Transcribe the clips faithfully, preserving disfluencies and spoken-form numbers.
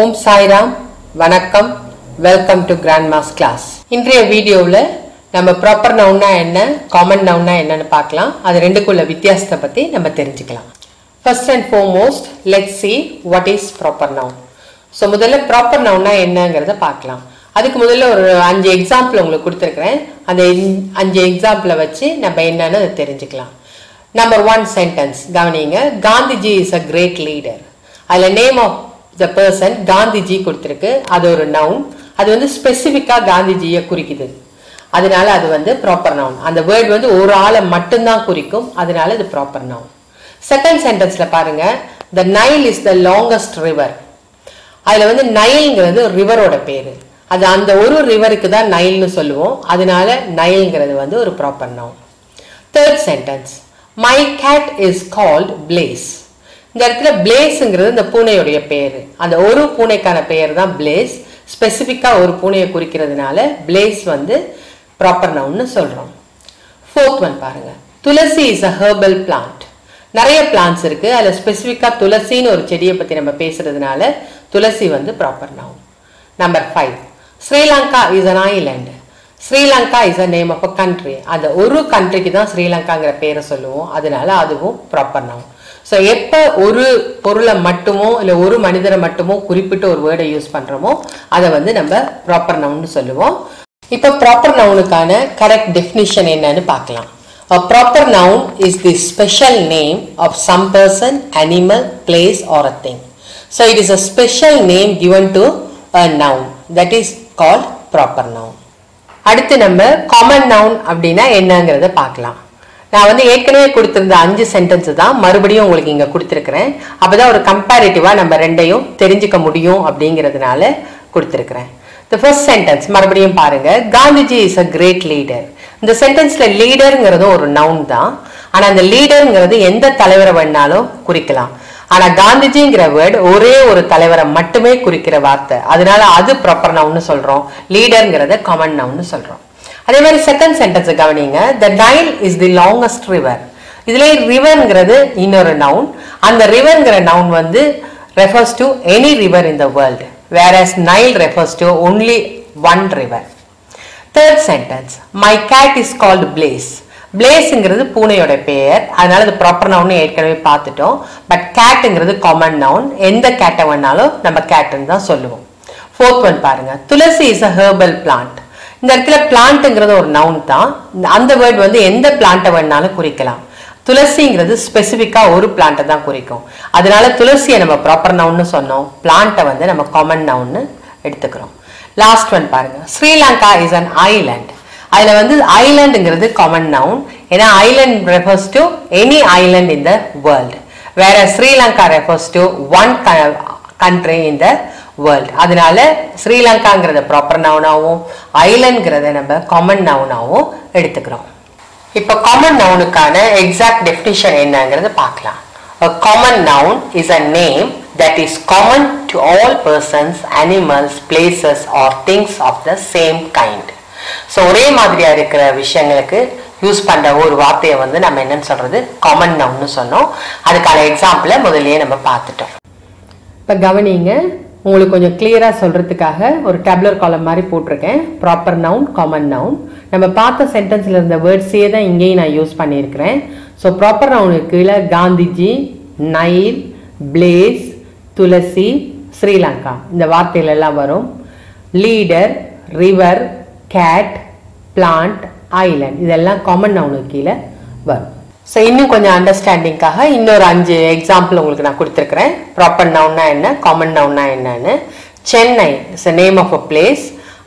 ஓம் சாய்ராம், வணக்கம். Welcome to Grandma's Class. இன்றைய வீடியோவில் நம்ம ப்ராப்பர் நவுன்னா என்ன, காமன் நவுன்னா என்னன்னு பார்க்கலாம். அது ரெண்டுக்குள்ள வித்தியாசத்தை பற்றி நம்ம தெரிஞ்சுக்கலாம். First and foremost, let's see what is proper noun. So முதல்ல ப்ராப்பர் நவுன்னா என்னங்கிறத பார்க்கலாம். அதுக்கு முதல்ல ஒரு அஞ்சு எக்ஸாம்பிள் உங்களுக்கு கொடுத்துருக்குறேன். அந்த அஞ்சு எக்ஸாம்பிளை வச்சு நம்ம என்னன்னு அதை தெரிஞ்சுக்கலாம். நம்பர் ஒன் சென்டென்ஸ் கவனிங்க. Gandhiji is a great leader. அதில் name of the person Gandhiji கொடுத்துருக்கு. அது ஒரு நவுன். அது வந்து ஸ்பெசிஃபிக்காக காந்திஜியை குறிக்குது. அதனால அது வந்து ப்ராப்பர் நவுன். அந்த வேர்டு வந்து ஒரு ஆளை மட்டும்தான் குறிக்கும். அதனால இது ப்ராப்பர் நவுன். செகண்ட் சென்டென்ஸில் பாருங்க. The Nile is the longest river. அதில் வந்து நைல்ங்கிறது ஒரு ரிவரோட பேர். அது அந்த ஒரு ரிவருக்கு தான் நைல்னு சொல்லுவோம். அதனால நைல்ங்கிறது வந்து ஒரு proper noun. Third sentence my cat is called Blaze. இந்த இடத்துல பிளேஸுங்கிறது இந்த பூனையுடைய பேர். அந்த ஒரு பூனைக்கான பெயர் தான் பிளேஸ். ஸ்பெசிஃபிக்காக ஒரு பூனையை குறிக்கிறதுனால பிளேஸ் வந்து ப்ராப்பர் நவுன்னு சொல்கிறோம். ஃபோர்த் ஒன் பாருங்கள். Tulsi is a herbal plant. நிறைய பிளான்ட்ஸ் இருக்குது. அதில் ஸ்பெசிஃபிக்காக துளசின்னு ஒரு செடியை பற்றி நம்ம பேசுகிறதுனால துளசி வந்து proper noun. Number five Sri Lanka is an island. Sri Lanka is a name of a country. அந்த ஒரு கண்ட்ரிக்கு தான் ஸ்ரீலங்காங்கிற பேரை சொல்லுவோம். அதனால அதுவும் ப்ராப்பர் நவுன். ஸோ எப்போ ஒரு பொருளை மட்டுமோ இல்லை ஒரு மனிதரை மட்டுமோ குறிப்பிட்டு ஒரு வேர்டை யூஸ் பண்ணுறோமோ அதை வந்து நம்ம ப்ராப்பர் நவுன்னு சொல்லுவோம். இப்போ ப்ராப்பர் நவுனுக்கான கரெக்ட் டெஃபினிஷன் என்னன்னு பார்க்கலாம். Proper noun is the special name of some person, animal, place or a thing. So it is a special name given to a noun that is called proper noun. அடுத்து நம்ம common noun அப்படின்னா என்னங்கிறத பார்க்கலாம். நான் வந்து ஏற்கனவே கொடுத்துருந்த அஞ்சு sentence தான் மறுபடியும் உங்களுக்கு இங்கே கொடுத்துருக்குறேன். அப்போ தான் ஒரு கம்பேரிட்டிவாக நம்ம ரெண்டையும் தெரிஞ்சுக்க முடியும் அப்படிங்கிறதுனால கொடுத்துருக்குறேன். த ஃபர்ஸ்ட் சென்டென்ஸ் மறுபடியும் பாருங்கள். Gandhiji is a great leader. இந்த சென்டென்ஸில் லீடருங்கிறதும் ஒரு நவுன் தான். ஆனால் அந்த லீடருங்கிறது எந்த தலைவரை வேணாலும் குறிக்கலாம். ஆனால் காந்திஜிங்கிற வேர்டு ஒரே ஒரு தலைவரை மட்டுமே குறிக்கிற வார்த்தை. அதனால அது ப்ராப்பர் நவுன்னு சொல்கிறோம். லீடருங்கிறத காமன் நவுன்னு சொல்கிறோம். அதே மாதிரி செகண்ட் சென்டென்ஸை கவனிங்க. The Nile is the longest river. இதுல ரிவர்ங்கிறது இன்னொரு நவுன். அந்த ரிவர்ங்கிற நவுன் வந்து refers to any river in the world. Where as Nile refers to only one river. Third sentence my cat is called Blaze. பிளேஸுங்கிறது பூனையோட பெயர். அதனால அது ப்ராப்பர் நவுன்னு ஏற்கனவே பார்த்துட்டோம். பட் கேட்டுங்கிறது காமன் நவுன். எந்த கேட்டை வேணாலும் நம்ம கேட்டுன்னு தான் சொல்லுவோம். ஃபோர்த் ஒன் பாருங்க. Tulsi is a herbal plant. இந்த இடத்துல பிளான்ட்டுங்கிறது ஒரு நவுன் தான். அந்த வேர்டு வந்து எந்த பிளான்ட்டை வேணாலும் குறிக்கலாம். துளசிங்கிறது ஸ்பெசிஃபிக்காக ஒரு பிளான்ட்டை தான் குறிக்கும். அதனால துளசியை நம்ம ப்ராப்பர் நவுன்னு சொன்னோம். பிளான்ட்டை வந்து நம்ம காமன் நவுன்னு எடுத்துக்கிறோம். லாஸ்ட் ஒன் பாருங்கள். Sri Lanka is an island. அதில் வந்து ஐலேண்டுங்கிறது காமன் நவுன். ஏன்னா island refers to any island in the world. வேற Sri Lanka refers to one country in the world. அதனால ஸ்ரீலங்காங்கிறத ப்ராப்பர் நவுனாகவும் ஐலண்ட்ங்கிறத நம்ம காமன் நவுனாகவும் எடுத்துக்கிறோம். இப்போ காமன் நவுனுக்கான எக்ஸாக்ட் டெஃபினிஷன் என்னங்கிறத பார்க்கலாம். A common noun is a name that is common to all persons, animals, places or things of the same kind. So ஒரே மாதிரியாக இருக்கிற விஷயங்களுக்கு யூஸ் பண்ணுற ஒரு வார்த்தையை வந்து நம்ம என்னன்னு சொல்கிறது காமன் நவுன்னு சொன்னோம். அதுக்கான எக்ஸாம்பிளை முதல்லையே நம்ம பார்த்துட்டோம். இப்போ கவனிங்க. உங்களுக்கு கொஞ்சம் கிளியராக சொல்கிறதுக்காக ஒரு டேப்லர் காலம் மாதிரி போட்டிருக்கேன். Proper noun, common noun. நம்ம பார்த்த சென்டென்ஸில் இருந்த வேர்ட்ஸே தான் இங்கேயும் நான் யூஸ் பண்ணியிருக்கிறேன். ஸோ ப்ராப்பர் நவுனுக்கு கீழே காந்திஜி, நைல், பிளேஸ், துளசி, ஸ்ரீலங்கா இந்த வார்த்தைகளெல்லாம் வரும். Leader, river, cat, plant, island இதெல்லாம் காமன் நவுனுக்கு கீழே வரும். ஸோ இன்னும் கொஞ்சம் அண்டர்ஸ்டாண்டிங்காக இன்னொரு அஞ்சு எக்ஸாம்பிள் உங்களுக்கு நான் கொடுத்துருக்குறேன். ப்ராப்பர் நவுன்னா என்ன, காமன் நவுன்னா என்னன்னு. Chennai is a name of a place.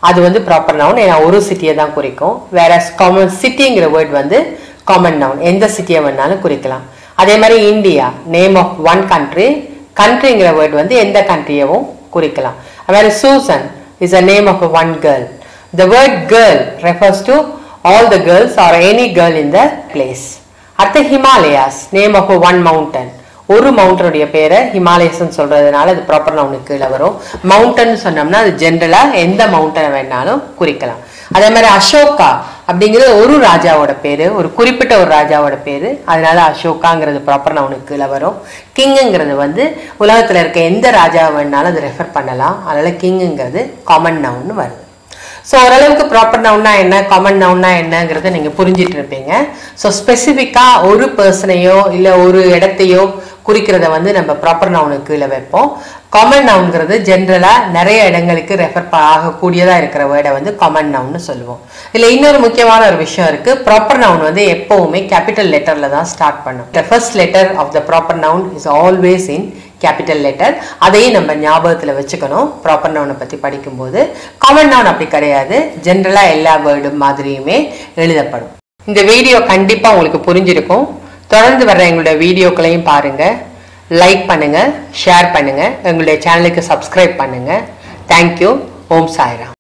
அது வந்து ப்ராப்பர் நவுன். ஏன்னா ஒரு சிட்டியை தான் குறிக்கும். வேற காமன் சிட்டிங்கிற வேர்ட் வந்து காமன் நவுன். எந்த சிட்டியை வேணாலும் குறிக்கலாம். அதே மாதிரி India name of one country. கண்ட்ரிங்கிற வேர்ட் வந்து எந்த கண்ட்ரியவும் குறிக்கலாம். அது மாதிரி Susan is a name of a one girl. The word girl refers to all the girls or any girl in the place. அடுத்து Himalayas name of one mountain. ஒரு மவுண்டனுடைய பேரை ஹிமாலயஸ்னு சொல்றதுனால இது ப்ராப்பர் நவுன் கீழ வரும். மவுண்டன் சொன்னோம்னா அது ஜெனரலா எந்த மவுண்டனை வேணாலும் குறிக்கலாம். அதே மாதிரி அசோகா அப்படிங்கிறது ஒரு ராஜாவோட பேரு, ஒரு குறிப்பிட்ட ஒரு ராஜாவோட பேரு, அதனால அசோகாங்கிறது ப்ராப்பர் நவுன் கீழ வரும். கிங்குங்கிறது வந்து உலகத்துல இருக்க எந்த ராஜா வேணாலும் அது ரெஃபர் பண்ணலாம், அதனால கிங்குங்கிறது காமன் நவுன் வருது. ஸோ ஓரளவுக்கு ப்ராப்பர் நவுன்னா என்ன காமன் நவுன்னா என்னங்கிறத நீங்கள் புரிஞ்சிட்டு இருப்பீங்க. ஸோ ஸ்பெசிஃபிக்காக ஒரு பர்சனையோ இல்லை ஒரு இடத்தையோ குறிக்கிறத வந்து நம்ம ப்ராப்பர் நவுனுக்கு கீழே வைப்போம். காமன் நவுன்கிறது ஜென்ரலாக நிறைய இடங்களுக்கு ரெஃபர் ஆகக்கூடியதாக இருக்கிற வேர்டை வந்து காமன் நவுன்னு சொல்லுவோம். இதில் இன்னொரு முக்கியமான ஒரு விஷயம் இருக்குது. ப்ராப்பர் நவுன் வந்து எப்போவுமே கேபிட்டல் லெட்டரில் தான் ஸ்டார்ட் பண்ணும். The first letter of the proper noun is always in capital letter. அதையும் நம்ம ஞாபகத்தில் வச்சுக்கணும் ப்ராப்பர் நவுனை பற்றி படிக்கும்போது. காமன் நவுன் அப்படி கிடையாது, ஜென்ரலாக எல்லா வேர்டு மாதிரியுமே எழுதப்படும். இந்த வீடியோ கண்டிப்பாக உங்களுக்கு புரிஞ்சிருக்கும். தொடர்ந்து வர்ற எங்களோட வீடியோக்களையும் பாருங்கள், லைக் பண்ணுங்கள், ஷேர் பண்ணுங்கள், எங்களுடைய சேனலுக்கு சப்ஸ்கிரைப் பண்ணுங்கள். தேங்க்யூ. ஓம் சாய்ராம்.